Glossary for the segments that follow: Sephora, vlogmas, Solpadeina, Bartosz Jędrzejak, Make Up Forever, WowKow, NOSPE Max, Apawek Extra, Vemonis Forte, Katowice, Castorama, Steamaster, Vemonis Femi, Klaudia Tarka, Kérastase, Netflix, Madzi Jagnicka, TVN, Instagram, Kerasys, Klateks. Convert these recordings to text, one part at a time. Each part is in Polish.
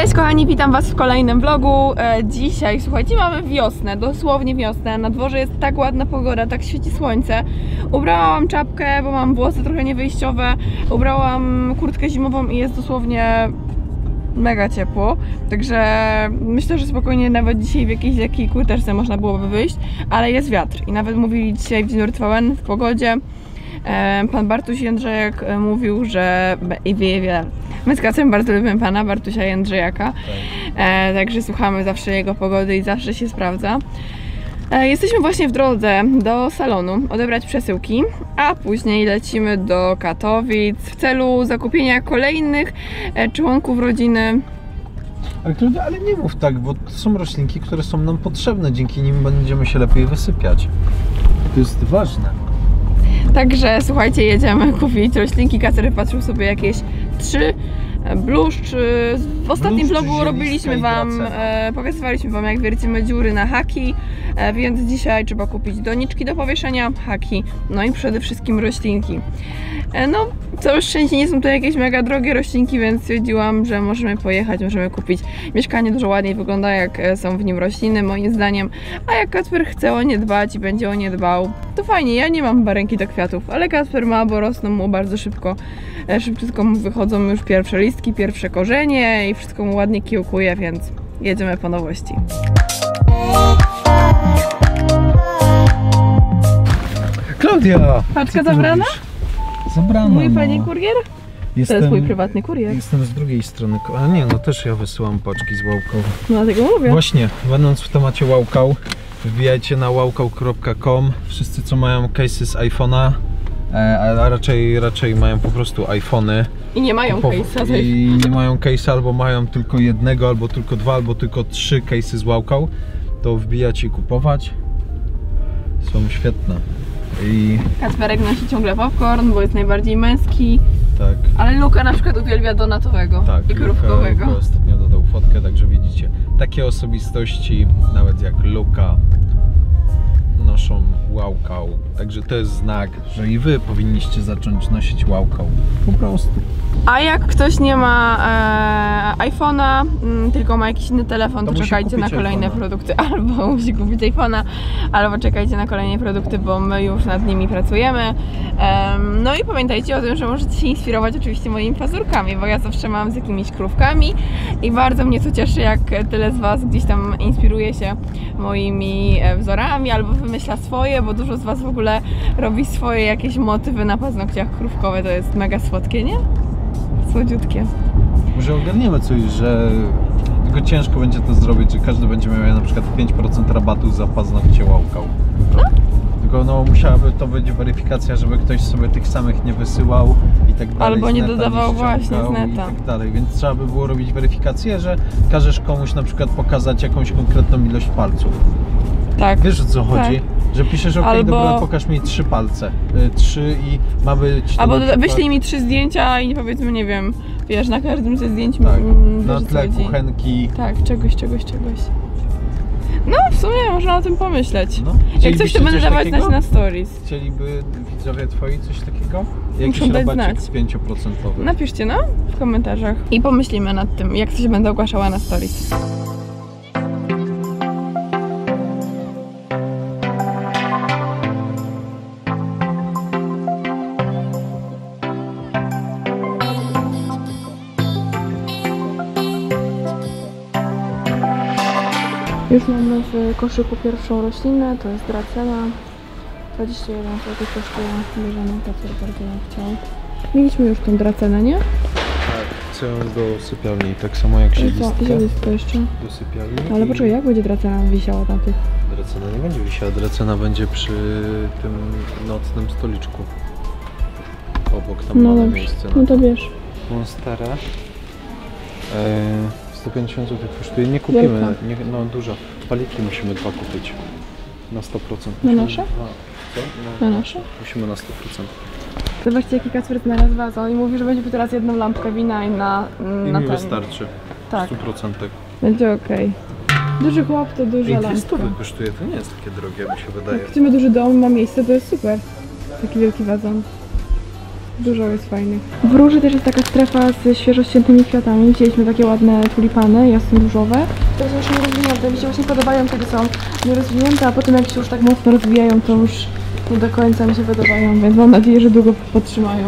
Cześć kochani, witam was w kolejnym vlogu. Dzisiaj, słuchajcie, mamy wiosnę, dosłownie wiosnę. Na dworze jest tak ładna pogoda, tak świeci słońce. Ubrałam czapkę, bo mam włosy trochę niewyjściowe. Ubrałam kurtkę zimową i jest dosłownie mega ciepło, także myślę, że spokojnie nawet dzisiaj w jakiejś jakiejku też sobie można byłoby wyjść, ale jest wiatr i nawet mówili dzisiaj w Dzień TVN w pogodzie. Pan Bartosz Jędrzejak mówił, że wieje wiatr. My z Kacem bardzo lubimy pana Bartosia Jędrzejaka, także słuchamy zawsze jego pogody i zawsze się sprawdza. Jesteśmy właśnie w drodze do salonu odebrać przesyłki, a później lecimy do Katowic w celu zakupienia kolejnych członków rodziny. Ale nie mów tak, bo to są roślinki, które są nam potrzebne, dzięki nim będziemy się lepiej wysypiać. To jest ważne. Także słuchajcie, jedziemy kupić roślinki. Kacery patrzył sobie jakieś 3 bluszcz. W ostatnim vlogu robiliśmy wam, pokazywaliśmy wam, jak wiercimy dziury na haki, więc dzisiaj trzeba kupić doniczki do powieszenia, haki, no i przede wszystkim roślinki. No, całe szczęście nie są to jakieś mega drogie roślinki, więc stwierdziłam, że możemy pojechać, możemy kupić. Mieszkanie dużo ładniej wygląda, jak są w nim rośliny, moim zdaniem. A jak Kacper chce o nie dbać i będzie o nie dbał, to fajnie. Ja nie mam barenki do kwiatów, ale Kacper ma, bo rosną mu bardzo szybko. Szybciutko mu wychodzą już pierwsze listki, pierwsze korzenie i wszystko mu ładnie kiełkuje, więc jedziemy po nowości. Klaudia! Paczka zabrana? Zabrana. Mój pani kurier? Jestem, to jest mój prywatny kurier. Jestem z drugiej strony. A nie, no też ja wysyłam paczki z WowKow. No dlatego mówię. Właśnie, będąc w temacie WowKow, wbijajcie na wowkow.com. Wszyscy, co mają case'y z iPhone'a, a raczej mają po prostu iPhony. I nie mają case'a. I nie mają case'a, albo mają tylko jednego, albo tylko dwa, albo tylko 3 case'y z WowKow. To wbijać i kupować. Są świetne. I... Kacperek nosi ciągle popcorn, bo jest najbardziej męski. Tak. Ale Luka na przykład uwielbia donatowego, tak, i krówkowego. Luka ostatnio dodał fotkę, także widzicie, takie osobistości, nawet jak Luka, noszą WowKow. Także to jest znak, że i wy powinniście zacząć nosić WowKow. Po prostu. A jak ktoś nie ma iPhone'a, tylko ma jakiś inny telefon, to czekajcie na kolejne produkty. Albo musi kupić iPhone'a, albo czekajcie na kolejne produkty, bo my już nad nimi pracujemy. No i pamiętajcie o tym, że możecie się inspirować oczywiście moimi pazurkami, bo ja zawsze mam z jakimiś krówkami i bardzo mnie to cieszy, jak tyle z was gdzieś tam inspiruje się moimi wzorami albo wymyśla swoje, bo dużo z was w ogóle robi swoje jakieś motywy na paznokciach krówkowe. To jest mega słodkie, nie? Słodziutkie. Może ogarniemy coś, że tylko ciężko będzie to zrobić, że każdy będzie miał na przykład 5% rabatu za paznokcie WowKow. No? Tylko no musiałaby to być weryfikacja, żeby ktoś sobie tych samych nie wysyłał i tak dalej. Albo nie dodawał właśnie z neta. I tak dalej, więc trzeba by było robić weryfikację, że każesz komuś na przykład pokazać jakąś konkretną ilość palców. Tak. Wiesz, o co chodzi? Że piszesz, ok, albo... dobra, pokaż mi 3 palce. 3 i ma być... Albo wyślij mi 3 zdjęcia i powiedzmy, nie wiem, wiesz, na każdym ze zdjęć... Tak, na tle kuchenki... Tak, czegoś. No, w sumie można o tym pomyśleć. No. Jak coś, to będę dawać znać na stories. Chcieliby widzowie twoi coś takiego? Jakiś rabacik z 5%? Napiszcie, no, w komentarzach. I pomyślimy nad tym, jak coś będę ogłaszała na stories. Już mamy w koszyku pierwszą roślinę, to jest dracena. 21 zł kosztuje, bierzemy, Kacer bardzo ją chciał. Mieliśmy już tą dracenę, nie? Tak, chcę ją do sypialni, tak samo jak siedzistkę. Siedzistkę jeszcze. Do sypialni. Ale poczekaj, jak będzie dracena wisiała na tych? Dracena nie będzie wisiała, dracena będzie przy tym nocnym stoliczku. Obok tam mamy miejsce. No to bierz. Monstera. 150 zł kosztuje, nie kupimy, nie, no dużo. Paliki musimy 2 kupić. Na 100%. Na nasze? Co? Na nasze? Musimy na 100%. Zobaczcie, jaki Kacper znalazł wazon i mówi, że będzie teraz jedną lampkę wina i na mi wystarczy. Tak. 100%. Będzie okej. Duży chłop to duża lampka. 200 kosztuje, to nie jest takie drogie, mi się wydaje. Jak chcemy duży dom, ma miejsce, to jest super. Taki wielki wazon. Dużo jest fajnych. W Róży też jest taka strefa z świeżo ściętymi kwiatami. Widzieliśmy takie ładne tulipany, jasno różowe. To są już nierozwinięte. Mi się właśnie podobają, kiedy są nierozwinięte, a potem jak się już tak mocno rozwijają, to już nie do końca mi się podobają, więc mam nadzieję, że długo podtrzymają.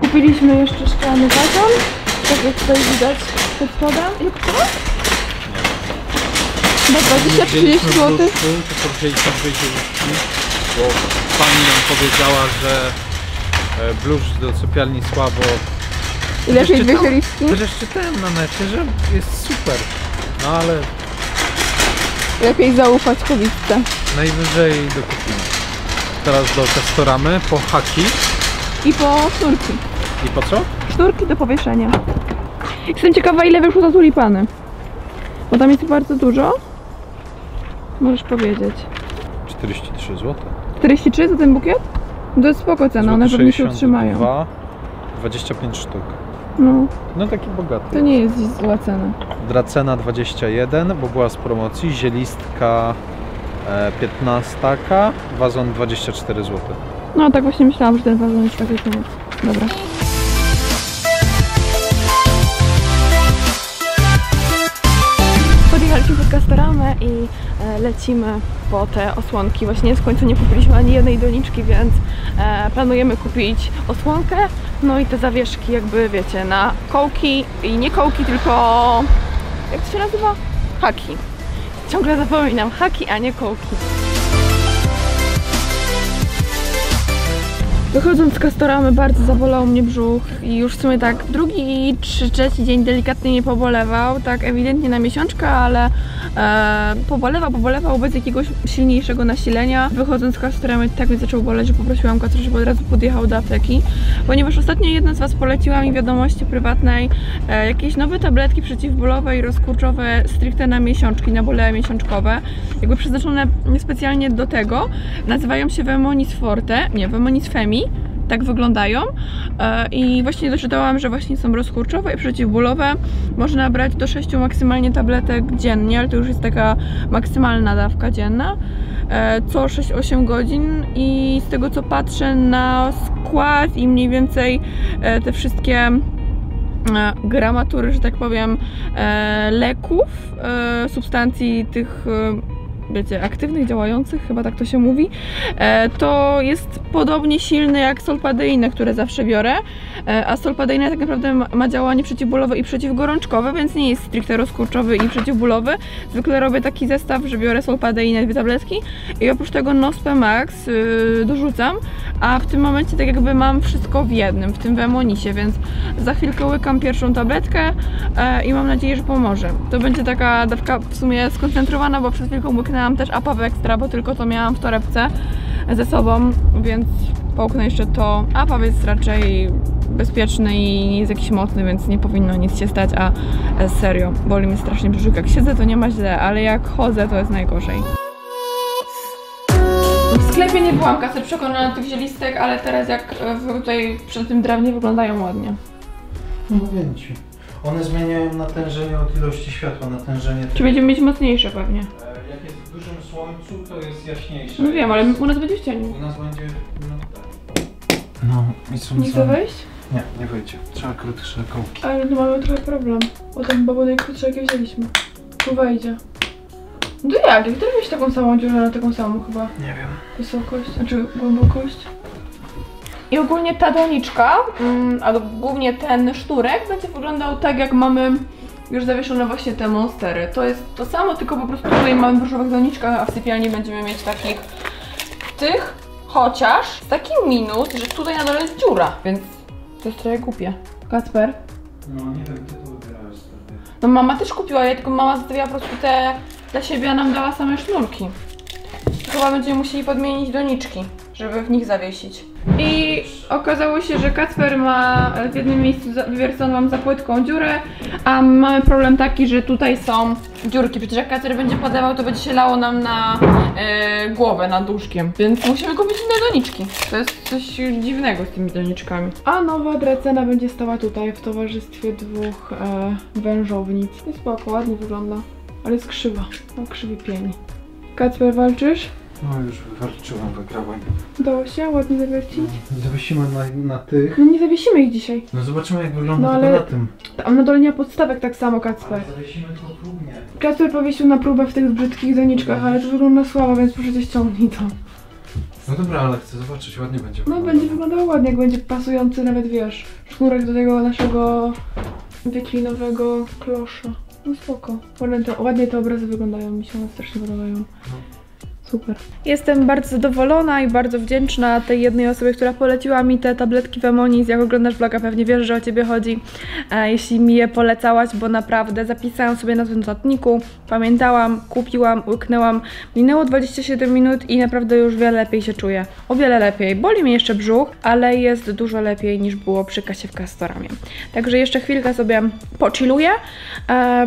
Kupiliśmy jeszcze szklany wagon, tak jak tutaj widać pod spodem. Jak to? Dobra, 230 zł. To wzięliśmy bluszki, bo pani nam powiedziała, że blusz do sypialni słabo... Inaczej wychyliwski? Przecież czytałem na necie, że jest super, no ale... Lepiej zaufać kobietce. Najwyżej dokupimy. Teraz do Testoramy po haki. I po szturki. I po co? Szturki do powieszenia. Jestem ciekawa, ile wyszło za tulipany. Bo tam jest bardzo dużo. Możesz powiedzieć. 43 zł. 43 za ten bukiet? To jest spoko cena, one pewnie się utrzymają. 25 sztuk. No taki bogaty. To nie jest zła cena. Dracena 21, bo była z promocji. Zielistka 15, wazon 24 zł. No tak właśnie myślałam, że ten wazon jest taki koniec. Dobra. Podjechaliśmy pod Castoramę i lecimy po te osłonki. Właśnie w końcu nie kupiliśmy ani jednej doniczki, więc planujemy kupić osłonkę. No i te zawieszki jakby, wiecie, na kołki i nie kołki, tylko... jak to się nazywa? Haki. Ciągle zapominam, haki, a nie kołki. Wychodząc z Castoramy bardzo zabolał mnie brzuch i już w sumie tak drugi i trzeci dzień delikatnie nie pobolewał, tak ewidentnie na miesiączkę, ale pobolewał bez jakiegoś silniejszego nasilenia. Wychodząc z Castoramy tak mi zaczął boleć, że poprosiłam go, żeby od razu podjechał do apteki, ponieważ ostatnio jedna z Was poleciła mi w wiadomości prywatnej jakieś nowe tabletki przeciwbólowe i rozkurczowe stricte na miesiączki, na bóle miesiączkowe, jakby przeznaczone specjalnie do tego. Nazywają się Vemonis Forte, nie, Vemonis Femi. Tak wyglądają i właśnie doczytałam, że właśnie są rozkurczowe i przeciwbólowe. Można brać do 6 maksymalnie tabletek dziennie, ale to już jest taka maksymalna dawka dzienna, co 6-8 godzin i z tego co patrzę na skład i mniej więcej te wszystkie gramatury, że tak powiem, leków, substancji tych, wiecie, aktywnych, działających, chyba tak to się mówi, to jest podobnie silny jak solpadeina, które zawsze biorę, a solpadeina tak naprawdę ma działanie przeciwbólowe i przeciwgorączkowe, więc nie jest stricte rozkurczowy i przeciwbólowy. Zwykle robię taki zestaw, że biorę solpadeinę, 2 tabletki i oprócz tego NOSPE Max dorzucam, a w tym momencie tak jakby mam wszystko w jednym, w tym Vemonisie, więc za chwilkę łykam pierwszą tabletkę i mam nadzieję, że pomoże. To będzie taka dawka w sumie skoncentrowana, bo przed chwilką łyknęłam też Apawek Extra, bo tylko to miałam w torebce ze sobą, więc połknę jeszcze to. Apawek jest raczej bezpieczny i nie jest jakiś mocny, więc nie powinno nic się stać, a serio, boli mnie strasznie brzuch. Jak siedzę, to nie ma źle, ale jak chodzę, to jest najgorzej. W sklepie nie byłam kasy przekonana tych zielistek, ale teraz jak tutaj przy tym drewnie wyglądają ładnie. No wiem ci. One zmieniają natężenie od ilości światła, natężenie... Czy będziemy mieć mocniejsze pewnie? Jak jest w dużym słońcu, to jest jaśniejsze. No wiem, ale u nas będzie w cieniu. U nas będzie... No i są... Nie chce wejść? Nie, nie wejdzie. Trzeba krótsze kołki. Ale tu mamy trochę problem. Bo tam chyba najkrótsze jakie wzięliśmy. Tu wejdzie. No to jak? Ty miałeś taką samą dziurę na taką samą chyba? Nie wiem. Wysokość, znaczy głębokość. I ogólnie ta doniczka, a głównie ten sznurek będzie wyglądał tak, jak mamy już zawieszone właśnie te monstery. To jest to samo, tylko po prostu tutaj mamy w różowych doniczkach, a w sypialni będziemy mieć takich tych, chociaż z takim minus, że tutaj na dole jest dziura, więc to jest trochę głupie. Kacper? No nie wiem, ty to wybierasz. No mama też kupiła je, tylko mama zostawiła po prostu te dla siebie, a nam dała same sznurki. Chyba będziemy musieli podmienić doniczki. żeby w nich zawiesić. I okazało się, że Kacper ma w jednym miejscu wywierconą za płytką dziurę, a mamy problem taki, że tutaj są dziurki. Przecież jak Kacper będzie podawał, to będzie się lało nam na głowę, nad łóżkiem. Więc musimy kupić inne doniczki. To jest coś dziwnego z tymi doniczkami. A nowa drecena będzie stała tutaj w towarzystwie dwóch wężownic. Jest spoko, ładnie wygląda, ale jest krzywa. Ma krzywy pień. Kacper, walczysz? No już wywalczyłam, wygrałem. Dało się ładnie zawiercić? Zawiesimy na tych. No nie zawiesimy ich dzisiaj. No zobaczymy jak wygląda no, ale na tym. Tam na dole nie ma podstawek tak samo, Kacper. Ale zawiesimy to próbnie. Kacper powiesił na próbę w tych brzydkich doniczkach, ale to wygląda słabo, więc proszę cię ściągnij to. No dobra, ale chcę zobaczyć, ładnie będzie wyglądało. No będzie wyglądało ładnie, jak będzie pasujący nawet, wiesz, sznurek do tego naszego wieklinowego klosza. No spoko. Ładnie te obrazy wyglądają, mi się one strasznie podobają. No. Super. Jestem bardzo zadowolona i bardzo wdzięczna tej jednej osobie, która poleciła mi te tabletki Vemonis. Jak oglądasz vloga, pewnie wiesz, że o ciebie chodzi, jeśli mi je polecałaś, bo naprawdę zapisałam sobie na tym notatniku, pamiętałam, kupiłam, łyknęłam. Minęło 27 minut i naprawdę już wiele lepiej się czuję. O wiele lepiej. Boli mnie jeszcze brzuch, ale jest dużo lepiej niż było przy kasie w Castoramie. Także jeszcze chwilkę sobie pochilluję,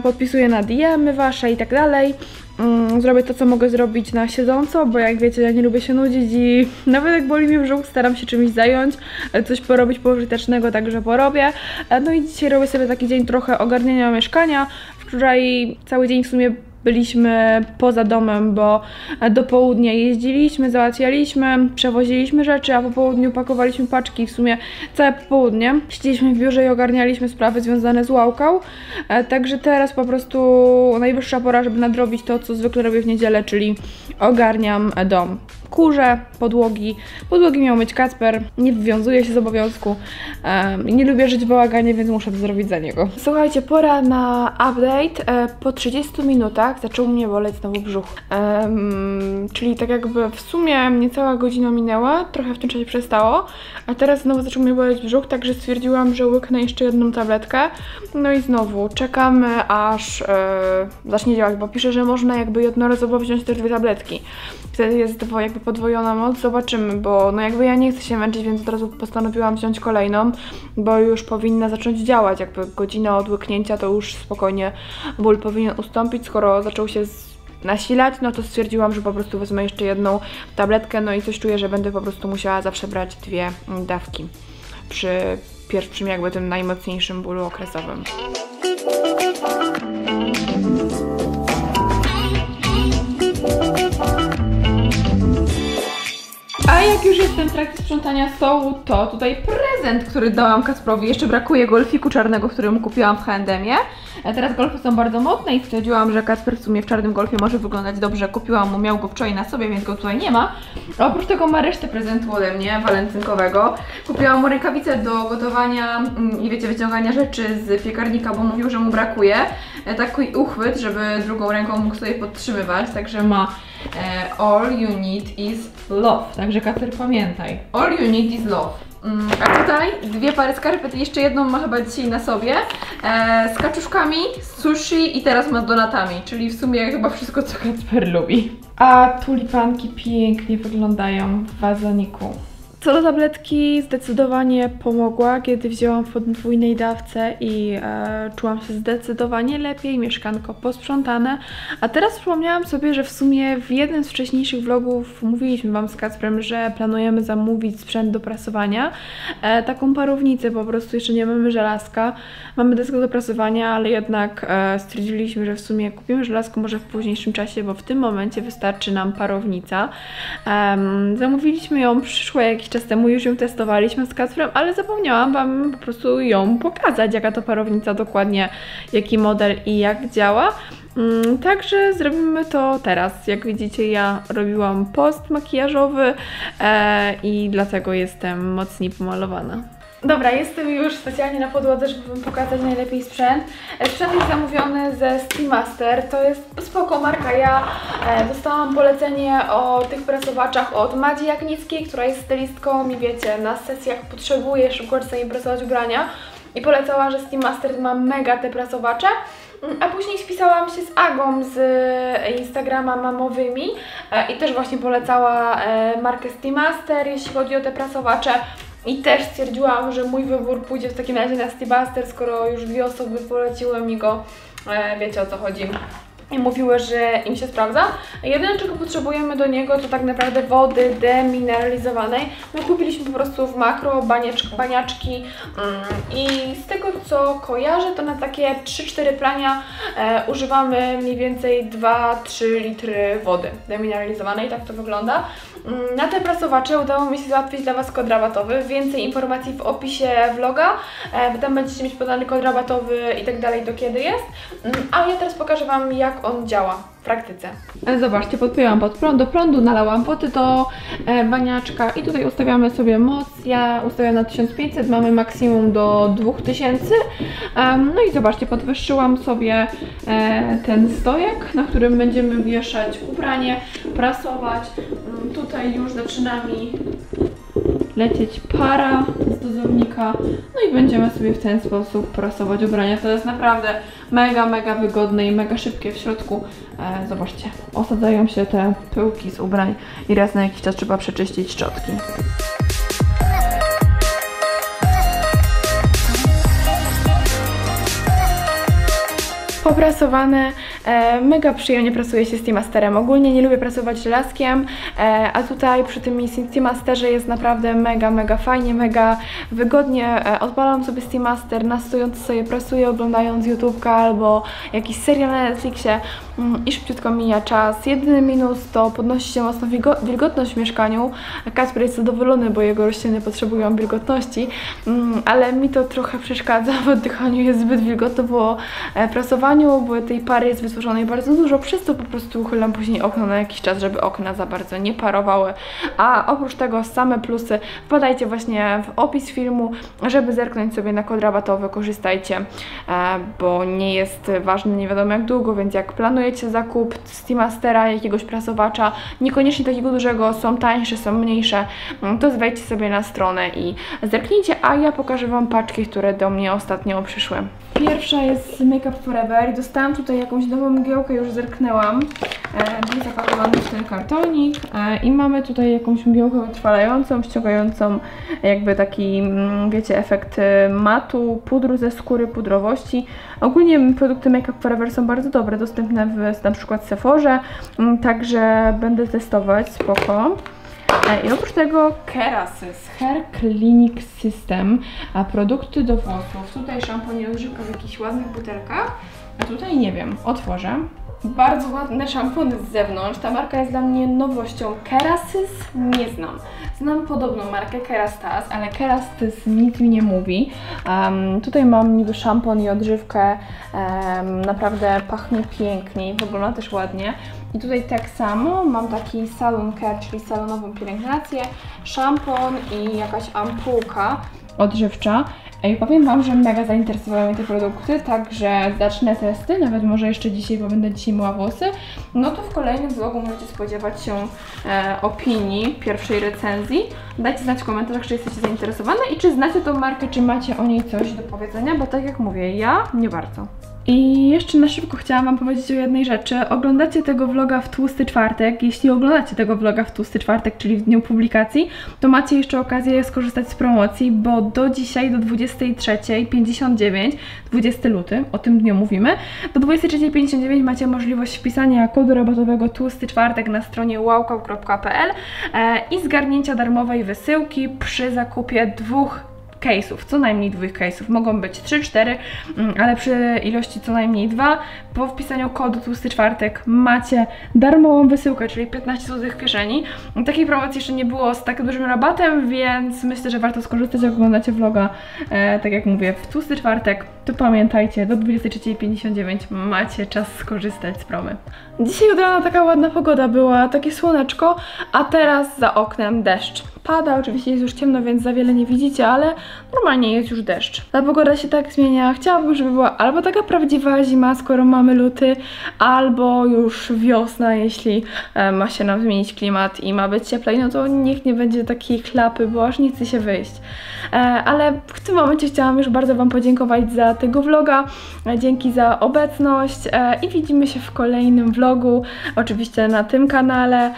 podpisuję na DM-y wasze i tak dalej. Zrobię to, co mogę zrobić na siedząco, bo jak wiecie, ja nie lubię się nudzić i nawet jak boli mi brzuch, staram się czymś zająć, coś porobić pożytecznego, także porobię. No i dzisiaj robię sobie taki dzień trochę ogarniania mieszkania. Wczoraj cały dzień w sumie byliśmy poza domem, bo do południa jeździliśmy, załatwialiśmy, przewoziliśmy rzeczy, a po południu pakowaliśmy paczki. W sumie całe popołudnie siedzieliśmy w biurze i ogarnialiśmy sprawy związane z WowKow. Także teraz po prostu najwyższa pora, żeby nadrobić to, co zwykle robię w niedzielę, czyli ogarniam dom. Kurzę, podłogi. Podłogi miał myć Kacper, nie wywiązuje się z obowiązku. Nie lubię żyć w bałaganie, więc muszę to zrobić za niego. Słuchajcie, pora na update. Po 30 minutach zaczął mnie boleć znowu brzuch. Czyli tak jakby w sumie niecała godzina minęła, trochę w tym czasie przestało, a teraz znowu zaczął mnie boleć brzuch, także stwierdziłam, że łyknę jeszcze jedną tabletkę. No i znowu czekamy, aż zacznie działać, bo pisze, że można jakby jednorazowo wziąć te dwie tabletki. Wtedy jest jakby podwojona moc, zobaczymy, bo no jakby ja nie chcę się męczyć, więc od razu postanowiłam wziąć kolejną, bo już powinna zacząć działać, jakby godzina od łyknięcia to już spokojnie ból powinien ustąpić, skoro zaczął się nasilać, no to stwierdziłam, że po prostu wezmę jeszcze jedną tabletkę, no i coś czuję, że będę po prostu musiała zawsze brać dwie dawki przy pierwszym jakby tym najmocniejszym bólu okresowym. A jak już jestem w trakcie sprzątania stołu, to tutaj prezent, który dałam Kacprowi. Jeszcze brakuje golfiku czarnego, który mu kupiłam w H&M-ie. Teraz golfy są bardzo modne i stwierdziłam, że Kacper w sumie w czarnym golfie może wyglądać dobrze. Kupiłam mu, miał go wczoraj na sobie, więc go tutaj nie ma. A oprócz tego ma resztę prezentu ode mnie, walentynkowego. Kupiłam mu rękawice do gotowania i wiecie, wyciągania rzeczy z piekarnika, bo mówił, że mu brakuje. Taki uchwyt, żeby drugą ręką mógł sobie podtrzymywać, także ma all you need is love. Także Kacper, pamiętaj. All you need is love. A tutaj dwie pary skarpet, jeszcze jedną ma chyba dzisiaj na sobie, z kaczuszkami, z sushi i teraz ma z donatami, czyli w sumie chyba wszystko, co Kacper lubi. A tulipanki pięknie wyglądają w wazoniku. Co do tabletki, zdecydowanie pomogła, kiedy wzięłam w podwójnej dawce i czułam się zdecydowanie lepiej, mieszkanko posprzątane. A teraz przypomniałam sobie, że w sumie w jednym z wcześniejszych vlogów mówiliśmy wam z Kacprem, że planujemy zamówić sprzęt do prasowania. Taką parownicę, po prostu jeszcze nie mamy żelazka. Mamy deskę do prasowania, ale jednak stwierdziliśmy, że w sumie kupimy żelazko może w późniejszym czasie, bo w tym momencie wystarczy nam parownica. Zamówiliśmy ją, przyszło jakiś czas temu, już ją testowaliśmy z Kacprem, ale zapomniałam wam po prostu ją pokazać, jaka to parownica dokładnie, jaki model i jak działa. Także zrobimy to teraz. Jak widzicie, ja robiłam post makijażowy i dlatego jestem mocniej pomalowana. Dobra, jestem już specjalnie na podłodze, żeby wam pokazać najlepiej sprzęt. Sprzęt jest zamówiony ze Steamaster, to jest spoko marka. Ja dostałam polecenie o tych prasowaczach od Madzi Jagnickiej, która jest stylistką i wiecie, na sesjach potrzebuje szybko sobie prasować ubrania i polecała, że Steamaster ma mega te prasowacze. A później spisałam się z Agą z Instagrama Mamowymi i też właśnie polecała markę Steamaster, jeśli chodzi o te prasowacze. I też stwierdziłam, że mój wybór pójdzie w takim razie na Steamaster, skoro już dwie osoby poleciły mi go, wiecie o co chodzi. I mówiły, że im się sprawdza. Jedyne, czego potrzebujemy do niego, to tak naprawdę wody demineralizowanej. My kupiliśmy po prostu w makro baniaczki i z tego, co kojarzę, to na takie 3-4 prania używamy mniej więcej 2-3 litry wody demineralizowanej. Tak to wygląda. Na te prasowacze udało mi się załatwić dla Was kod rabatowy. Więcej informacji w opisie vloga. Tam będziecie mieć podany kod rabatowy i tak dalej, do kiedy jest. A ja teraz pokażę Wam, jak on działa w praktyce. Zobaczcie, podpięłam pod prąd, do prądu nalałam wody do baniaczka i tutaj ustawiamy sobie moc. Ja ustawiam na 1500, mamy maksimum do 2000. No i zobaczcie, podwyższyłam sobie ten stojek, na którym będziemy wieszać ubranie, prasować. Tutaj już zaczyna mi lecieć para z dozownika, no i będziemy sobie w ten sposób prasować ubrania. To jest naprawdę mega wygodne i mega szybkie w środku. Zobaczcie, osadzają się te pyłki z ubrań i raz na jakiś czas trzeba przeczyścić szczotki. Poprasowane, mega przyjemnie pracuje się Steamasterem. Ogólnie nie lubię pracować żelazkiem, a tutaj przy tym Steamasterze jest naprawdę mega fajnie, mega wygodnie. Odpalam sobie Steamaster, na stojąco sobie prasuję, oglądając YouTube'ka albo jakiś serial na Netflixie i szybciutko mija czas. Jedyny minus to podnosi się mocno wilgotność w mieszkaniu. Kacper jest zadowolony, bo jego rośliny potrzebują wilgotności, ale mi to trochę przeszkadza, w oddychaniu jest zbyt wilgotno, bo prasowanie, bo tej pary jest wytworzonej bardzo dużo, przez to po prostu uchylam później okno na jakiś czas, żeby okna za bardzo nie parowały. A oprócz tego same plusy, wpadajcie właśnie w opis filmu, żeby zerknąć sobie na kod rabatowy, korzystajcie, bo nie jest ważne nie wiadomo jak długo, więc jak planujecie zakup Steamastera, jakiegoś prasowacza, niekoniecznie takiego dużego, są tańsze, są mniejsze, to wejdźcie sobie na stronę i zerknijcie, a ja pokażę Wam paczki, które do mnie ostatnio przyszły. Pierwsza jest z Make Up Forever. Dostałam tutaj jakąś nową mgiełkę, już zerknęłam. Był zapakowany w ten kartonik i mamy tutaj jakąś mgiełkę utrwalającą, ściągającą jakby taki, wiecie, efekt matu, pudru ze skóry, pudrowości. Ogólnie produkty Make Up Forever są bardzo dobre, dostępne w na przykład Sephorze, także będę testować, spoko. I oprócz tego Kerasys Hair Clinic System, a produkty do włosów. Tutaj szampon i odżywka w jakichś ładnych butelkach, a tutaj nie wiem, otworzę. Bardzo ładne szampony z zewnątrz. Ta marka jest dla mnie nowością. Kerasys nie znam. Znam podobną markę Kérastase, ale Kérastase nic mi nie mówi. Tutaj mam niby szampon i odżywkę. Naprawdę pachnie pięknie i wygląda też ładnie. I tutaj tak samo mam taki salon care, czyli salonową pielęgnację, szampon i jakaś ampułka odżywcza. I powiem Wam, że mega zainteresowały mnie te produkty, także zacznę testy, nawet może jeszcze dzisiaj, bo będę dzisiaj myła włosy. No to w kolejnym vlogu możecie spodziewać się opinii, pierwszej recenzji. Dajcie znać w komentarzach, czy jesteście zainteresowane i czy znacie tą markę, czy macie o niej coś do powiedzenia, bo tak jak mówię, ja nie bardzo. I jeszcze na szybko chciałam Wam powiedzieć o jednej rzeczy. Oglądacie tego vloga w tłusty czwartek. Jeśli oglądacie tego vloga w tłusty czwartek, czyli w dniu publikacji, to macie jeszcze okazję skorzystać z promocji, bo do dzisiaj, do 23:59, 20 luty, o tym dniu mówimy, do 23:59 macie możliwość wpisania kodu rabatowego tłusty czwartek na stronie wowkow.pl i zgarnięcia darmowej wysyłki przy zakupie dwóch case'ów, co najmniej dwóch case'ów, mogą być 3-4, ale przy ilości co najmniej 2, po wpisaniu kodu tłusty czwartek macie darmową wysyłkę, czyli 15 zł w kieszeni. Takiej promocji jeszcze nie było z tak dużym rabatem, więc myślę, że warto skorzystać, jak oglądacie vloga, tak jak mówię, w tłusty czwartek, to pamiętajcie, do 23:59 macie czas skorzystać z promy. Dzisiaj od rana taka ładna pogoda była, takie słoneczko, a teraz za oknem deszcz. Pada, oczywiście jest już ciemno, więc za wiele nie widzicie, ale normalnie jest już deszcz. Ta pogoda się tak zmienia. Chciałabym, żeby była albo taka prawdziwa zima, skoro mamy luty, albo już wiosna, jeśli ma się nam zmienić klimat i ma być cieplej, no to niech nie będzie takiej klapy, bo aż nie chce się wyjść. Ale w tym momencie chciałam już bardzo Wam podziękować za tego vloga. Dzięki za obecność i widzimy się w kolejnym vlogu, oczywiście na tym kanale.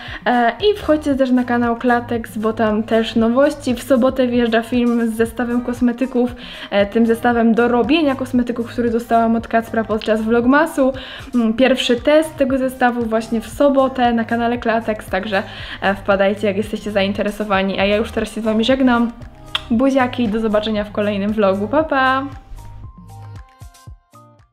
I wchodźcie też na kanał Klateks, bo tam też nowości. W sobotę wjeżdża film z zestawem kosmetyków, tym zestawem do robienia kosmetyków, który dostałam od Kacpra podczas vlogmasu. Pierwszy test tego zestawu właśnie w sobotę na kanale Klateks, także wpadajcie, jak jesteście zainteresowani. A ja już teraz się z Wami żegnam. Buziaki, do zobaczenia w kolejnym vlogu. Pa, pa!